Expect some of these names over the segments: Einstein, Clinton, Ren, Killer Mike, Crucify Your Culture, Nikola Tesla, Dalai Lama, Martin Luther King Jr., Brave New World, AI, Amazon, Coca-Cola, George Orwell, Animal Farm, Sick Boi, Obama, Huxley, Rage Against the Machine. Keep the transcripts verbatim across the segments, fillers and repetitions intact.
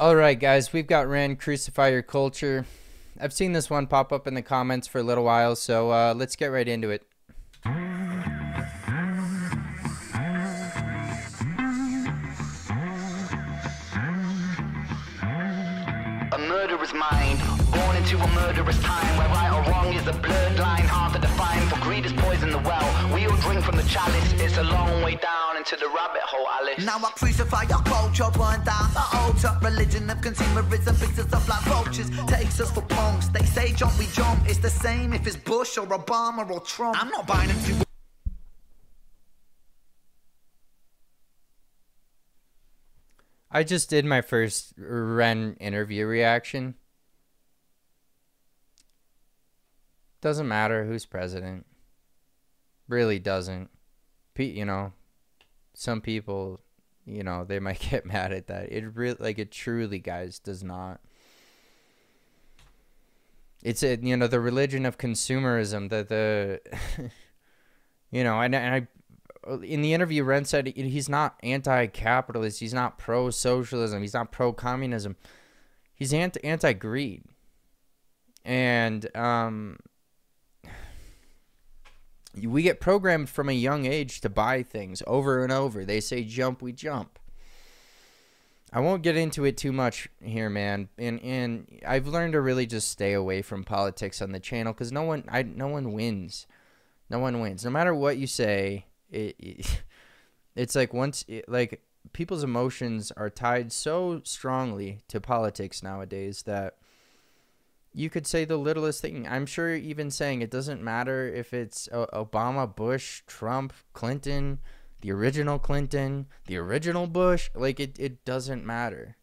All right, guys, we've got Ren, Crucify Your Culture. I've seen this one pop up in the comments for a little while, so uh, let's get right into it. A murderer's mind, born into a murderous time, where right or wrong is a blurred line, hard to define, for greed is poison the well. We all drink from the chalice, it's a long way down into the rabbit hole, Alice. Now I crucify your culture, burn down the altar. Religion of consumerism picks us up like vultures, takes us for punks. They say jump, we jump. It's the same if it's Bush or Obama or Trump. I'm not buying into. I just did my first Ren interview reaction. Doesn't matter who's president. Really doesn't. Pete, you know. Some people, you know, they might get mad at that. It really, like, it truly, guys, does not. It's a, you know, the religion of consumerism. The the, you know, and and I, in the interview, Ren said he's not anti-capitalist. He's not pro-socialism. He's not pro-communism. He's anti anti-greed. And um, we get programmed from a young age to buy things over and over. They say jump, we jump. I won't get into it too much here, man. And and I've learned to really just stay away from politics on the channel because no one, I no one wins, no one wins. No matter what you say, it, it it's like once it, like people's emotions are tied so strongly to politics nowadays that you could say the littlest thing. I'm sure even saying it doesn't matter if it's Obama, Bush, Trump, Clinton, the original Clinton, the original Bush. Like, it, it doesn't matter.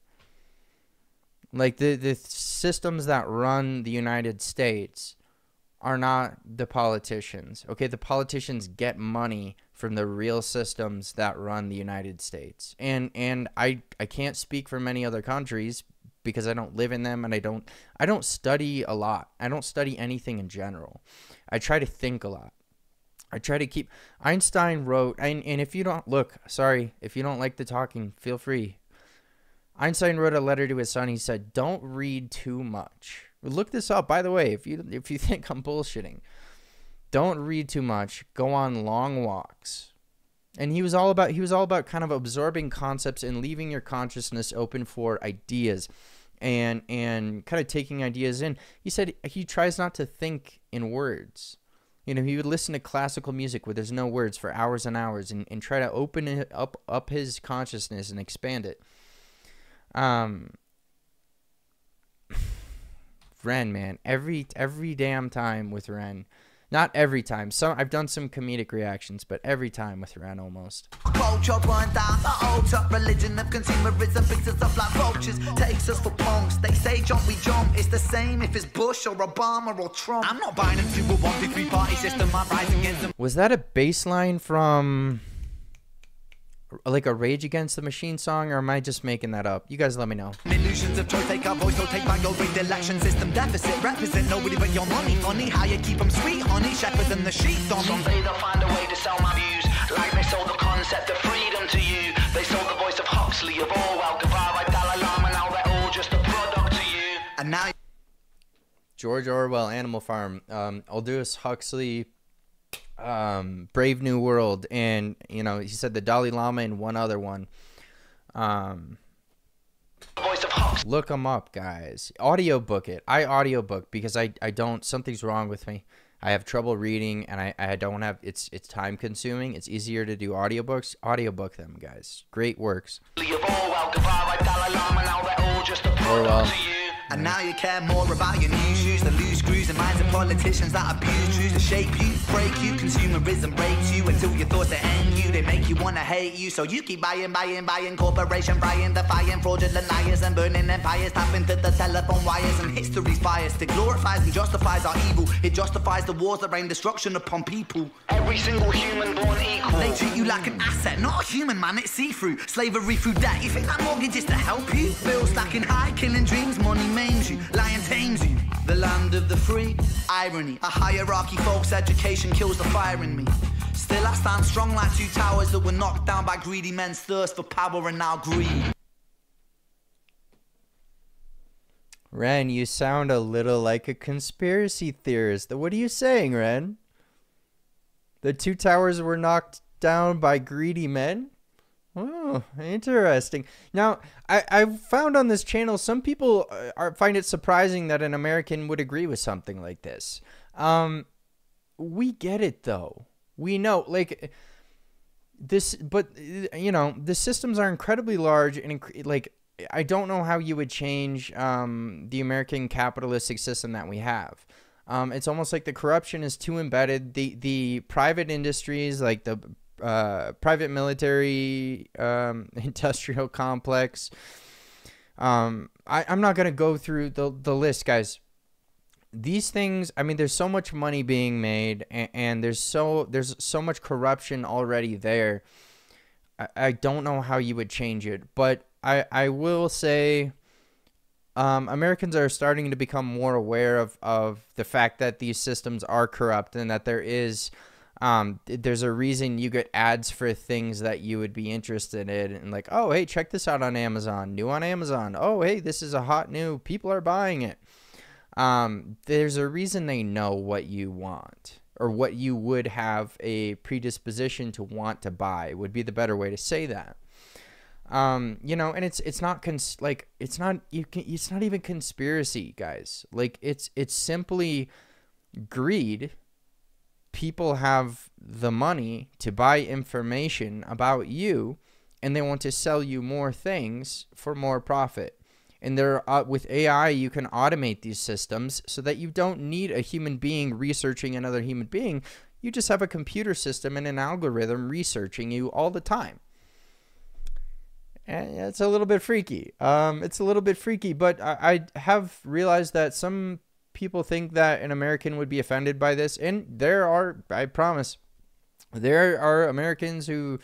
Like, the, the systems that run the United States are not the politicians. Okay, the politicians get money from the real systems that run the United States. And, and I, I can't speak for many other countries because I don't live in them and I don't I don't study a lot. I don't study anything in general. I try to think a lot. I try to keep Einstein wrote and, and if you don't look, sorry, if you don't like the talking, feel free. Einstein wrote a letter to his son. He said, "Don't read too much." Look this up, by the way, if you if you think I'm bullshitting. Don't read too much. Go on long walks. And he was all about he was all about kind of absorbing concepts and leaving your consciousness open for ideas and and kind of taking ideas in. He said he tries not to think in words. You know, he would listen to classical music where there's no words for hours and hours and, and try to open it up up his consciousness and expand it. Um Ren, man, every every damn time with Ren. Not every time. Some I've done some comedic reactions, but every time with Ren almost. Culture burn down the altar. Religion of consumerism picks us up like vultures, takes us for punks. They say jump, we jump. It's the same if it's Bush or Obama or Trump. I'm not buying into a one, two, three party system. I rise against them. Was that a bass line from like a Rage Against the Machine song, or am I just making that up? You guys let me know. Illusions of choice, take our voice, don't take back your rigged election system deficit. Represent nobody but your money, honey, how you keep them sweet, honey, shepherds and the sheep, on someday they'll find a way to sell my views, like they sold the concept of freedom to you. They sold the voice of Huxley, of Orwell, goodbye by Dalai Lama, now they're all just a product to you. And now George Orwell, Animal Farm, um, Aldous Huxley, um Brave New World, and you know he said the Dalai Lama and one other one. Um voice of Huxley. Look them up, guys. Audiobook it. I audiobook because I I don't something's wrong with me. I have trouble reading and I I don't have it's it's time consuming. It's easier to do audiobooks. Audiobook them, guys. Great works. Orwell. And now you care more about your news, use the loose screws and minds of politicians that abuse, choose to shape you, break you, consumerism breaks you until your thoughts that end you, they make you want to hate you, so you keep buying, buying, buying, corporation buying, defying fraudulent liars and burning empires, tap into the telephone wires and history's bias that glorifies and justifies our evil, it justifies the wars that rain destruction upon people. Every single human born equal. They treat you like an asset, not a human man, it's see-through, slavery through debt, you think that mortgage is to help you? Bills stacking high, killing dreams, money maims you, lion tames you. The land of the free, irony. A hierarchy, folks, education kills the fire in me. Still I stand strong like two towers that were knocked down by greedy men's thirst for power and now greed. Ren, you sound a little like a conspiracy theorist. What are you saying, Ren? The two towers were knocked down by greedy men? Oh, interesting. Now, I, I've found on this channel, some people are, find it surprising that an American would agree with something like this. Um, we get it, though. We know, like, this, but, you know, the systems are incredibly large, and, like, I don't know how you would change um, the American capitalistic system that we have. Um, it's almost like the corruption is too embedded. The, the private industries, like the uh, private military um, industrial complex. Um, I, I'm not going to go through the, the list, guys. These things, I mean, there's so much money being made, and, and there's so there's so much corruption already there. I, I don't know how you would change it, but I, I will say um, Americans are starting to become more aware of, of the fact that these systems are corrupt, and that there is um, there's a reason you get ads for things that you would be interested in, and like, oh, hey, check this out on Amazon, new on Amazon. Oh, hey, this is a hot new, people are buying it. Um, there's a reason they know what you want, or what you would have a predisposition to want to buy would be the better way to say that. Um, you know, and it's, it's not cons like, it's not, you can, it's not even conspiracy, guys. Like it's, it's simply greed. People have the money to buy information about you, and they want to sell you more things for more profit. And there, uh, with A I, you can automate these systems so that you don't need a human being researching another human being. You just have a computer system and an algorithm researching you all the time. And it's a little bit freaky. Um, it's a little bit freaky, but I, I have realized that some people think that an American would be offended by this. And there are, I promise, there are Americans who,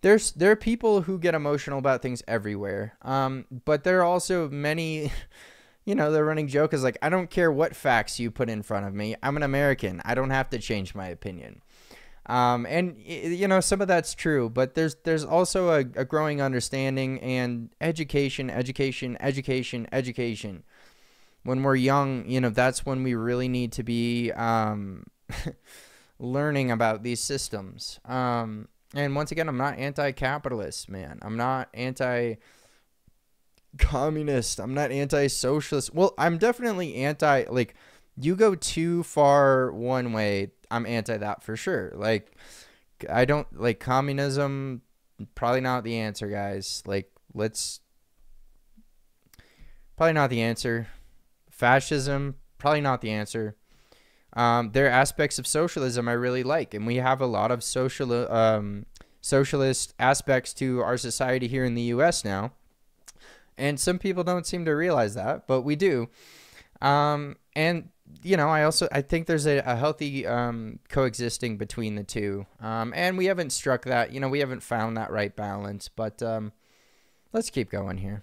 there's, there are people who get emotional about things everywhere. Um, but there are also many, you know, the running joke is like, I don't care what facts you put in front of me. I'm an American. I don't have to change my opinion. Um, and you know, some of that's true, but there's, there's also a, a growing understanding and education, education, education, education. When we're young, you know, that's when we really need to be, um, learning about these systems. Um, and once again, I'm not anti-capitalist, man. I'm not anti-communist. I'm not anti-socialist. Well, I'm definitely anti, like, you go too far one way, I'm anti that for sure. Like, I don't like communism. Probably not the answer, guys. Like, let's probably not the answer. Fascism, probably not the answer. Um, there are aspects of socialism I really like, and we have a lot of social um, socialist aspects to our society here in the U S now. And some people don't seem to realize that, but we do. Um, and you know, I also, I think there's a, a healthy, um, coexisting between the two. Um, and we haven't struck that, you know, we haven't found that right balance, but, um, let's keep going here.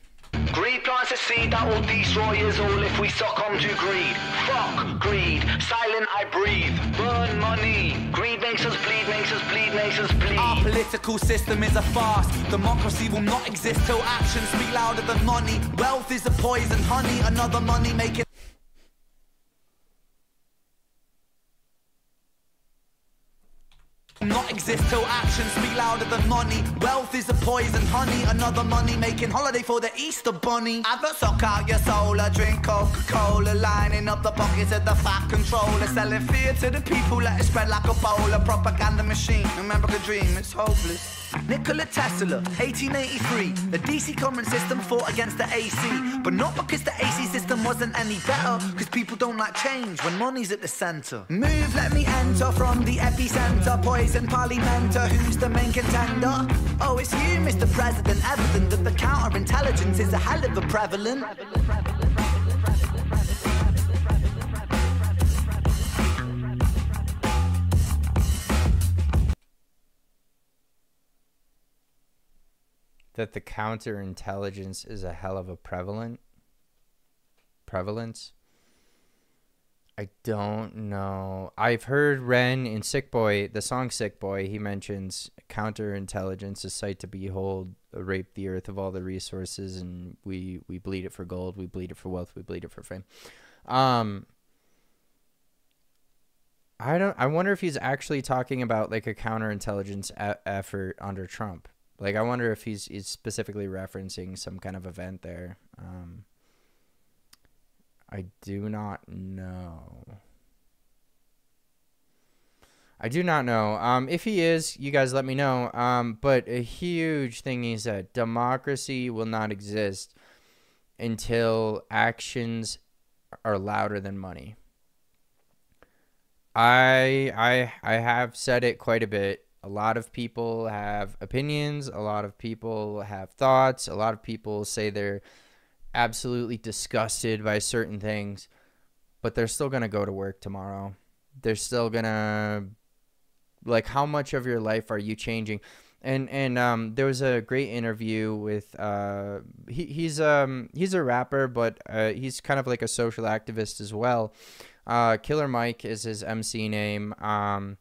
Greed plants a seed that will destroy us all if we succumb to greed. Fuck greed. Silent I breathe. Burn money. Greed makes us bleed, makes us bleed, makes us bleed. Our political system is a farce. Democracy will not exist till actions speak louder than money. Wealth is a poison, honey. Another money making. Not exist till actions speak louder than money. Wealth is a poison, honey. Another money making holiday for the Easter bunny. Adverts suck out your soul. I drink Coca-Cola, lining up the pockets of the fat controller, selling fear to the people. Let it spread like a bowl. A propaganda machine. Remember a dream. It's hopeless. Nikola Tesla, eighteen eighty-three. The D C current system fought against the A C, but not because the A C system wasn't any better. Because people don't like change when money's at the center. Move, let me enter from the epicenter. Poison and parliamenter, who's the main contender? Oh, it's you, Mister President, evident that the counterintelligence is a hell of a prevalent. That the counterintelligence is a hell of a prevalent? Prevalence? I don't know. I've heard Ren in Sick Boy, the song Sick Boy, he mentions counterintelligence, a sight to behold, rape the earth of all the resources, and we, we bleed it for gold, we bleed it for wealth, we bleed it for fame. Um, I don't, I wonder if he's actually talking about like a counterintelligence e- effort under Trump. Like, I wonder if he's, he's specifically referencing some kind of event there. Um, I do not know. I do not know. Um, if he is, you guys let me know. Um, but a huge thing is that democracy will not exist until actions are louder than money. I I I have said it quite a bit. A lot of people have opinions. A lot of people have thoughts. A lot of people say they're absolutely disgusted by certain things, but they're still going to go to work tomorrow. They're still going to, like, how much of your life are you changing? And, and, um, there was a great interview with, uh, he, he's, um, he's a rapper, but, uh, he's kind of like a social activist as well. Uh, Killer Mike is his M C name. Um,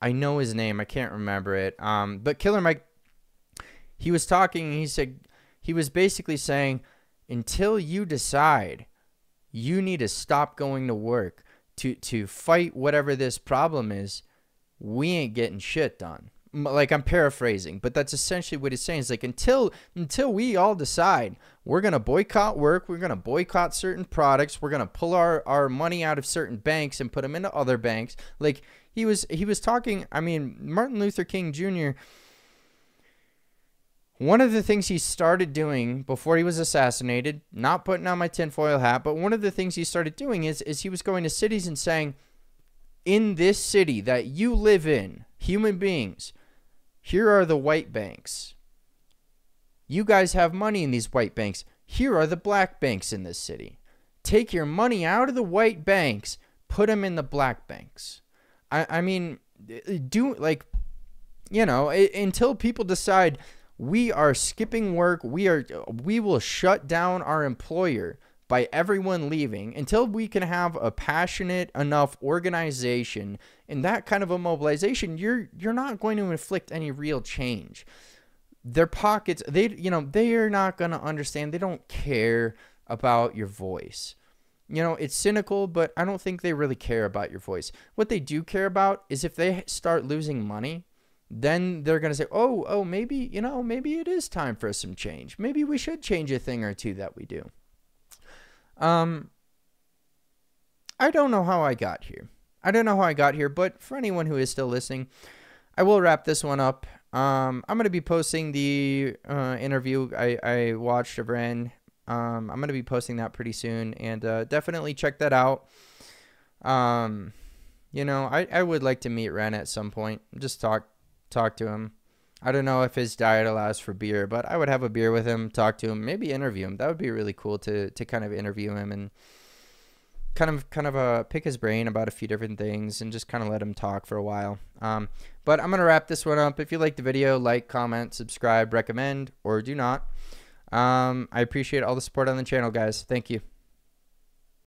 I know his name. I can't remember it. Um, but Killer Mike, he was talking, he said, he was basically saying, until you decide you need to stop going to work to, to fight whatever this problem is, we ain't getting shit done. Like, I'm paraphrasing, but that's essentially what he's saying. It's like, until, until we all decide we're going to boycott work, we're going to boycott certain products, we're going to pull our, our money out of certain banks and put them into other banks. Like, he was, he was talking, I mean, Martin Luther King Junior, one of the things he started doing before he was assassinated, not putting on my tinfoil hat, but one of the things he started doing is, is he was going to cities and saying, in this city that you live in, human beings, here are the white banks. You guys have money in these white banks. Here are the black banks in this city. Take your money out of the white banks, put them in the black banks. I, I mean, do like, you know, it, until people decide... We are skipping work. We are. We will shut down our employer by everyone leaving until we can have a passionate enough organization and that kind of a mobilization. You're you're not going to inflict any real change. Their pockets. They you know they are not going to understand. They don't care about your voice. You know, it's cynical, but I don't think they really care about your voice. What they do care about is if they start losing money. Then they're going to say, oh, oh, maybe, you know, maybe it is time for some change. Maybe we should change a thing or two that we do. Um, I don't know how I got here. I don't know how I got here, but for anyone who is still listening, I will wrap this one up. Um, I'm going to be posting the uh, interview I, I watched of Ren. Um, I'm going to be posting that pretty soon, and uh, definitely check that out. Um, you know, I, I would like to meet Ren at some point. Just talk. Talk to him. I don't know if his diet allows for beer, but I would have a beer with him, talk to him, maybe interview him. That would be really cool to to kind of interview him and kind of kind of uh, pick his brain about a few different things and just kind of let him talk for a while. Um, but I'm going to wrap this one up. If you liked the video, like, comment, subscribe, recommend, or do not. Um, I appreciate all the support on the channel, guys. Thank you.